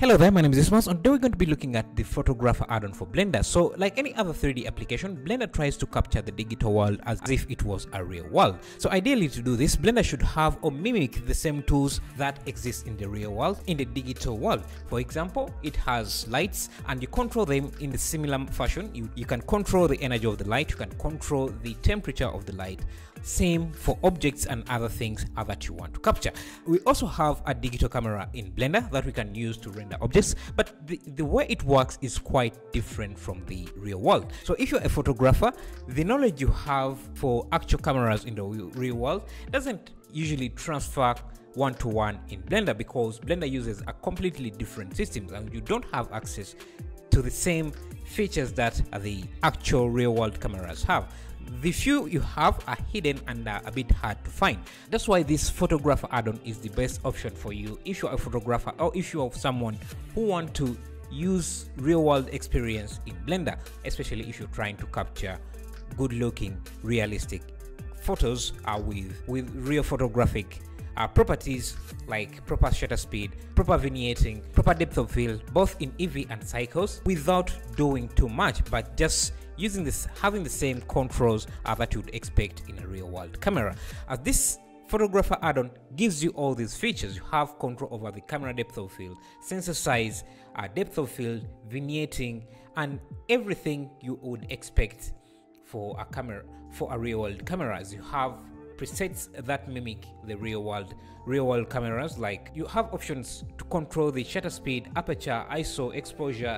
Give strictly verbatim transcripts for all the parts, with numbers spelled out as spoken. Hello there, my name is Ismas, and today we're going to be looking at the photographer add-on for Blender. So like any other three D application, Blender tries to capture the digital world as if it was a real world. So ideally to do this, Blender should have or mimic the same tools that exist in the real world, in the digital world. For example, it has lights and you control them in a similar fashion. You, you can control the energy of the light, you can control the temperature of the light. Same for objects and other things that you want to capture. We also have a digital camera in Blender that we can use to render objects, but the, the way it works is quite different from the real world. So if you're a photographer, the knowledge you have for actual cameras in the real world doesn't usually transfer one-to-one in Blender, because Blender uses a completely different system and you don't have access to the same features that the actual real world cameras have. The few you have are hidden and are a bit hard to find. That's why this photographer add-on is the best option for you if you're a photographer or if you're someone who wants to use real world experience in Blender, especially if you're trying to capture good looking realistic photos uh, with, with real photographic Uh, properties like proper shutter speed, proper vignetting, proper depth of field, both in E V and cycles, without doing too much, but just using this, having the same controls uh, that you'd expect in a real world camera. As uh, this photographer add-on gives you all these features. You have control over the camera depth of field, sensor size, uh, depth of field, vignetting, and everything you would expect for a camera, for a real world cameras. You have presets that mimic the real world real world cameras, like you have options to control the shutter speed, aperture, I S O, exposure,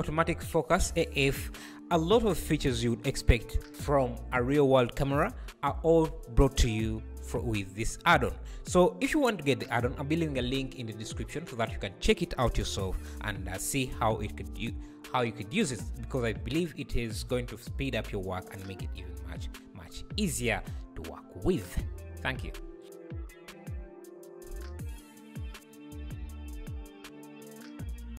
automatic focus, A F. A lot of features you'd expect from a real world camera are all brought to you for, with this add-on. So if you want to get the add-on, I'm leaving a link in the description so that you can check it out yourself and uh, see how it could you how you could use it, because I believe it is going to speed up your work and make it even much much easier to work with. Thank you.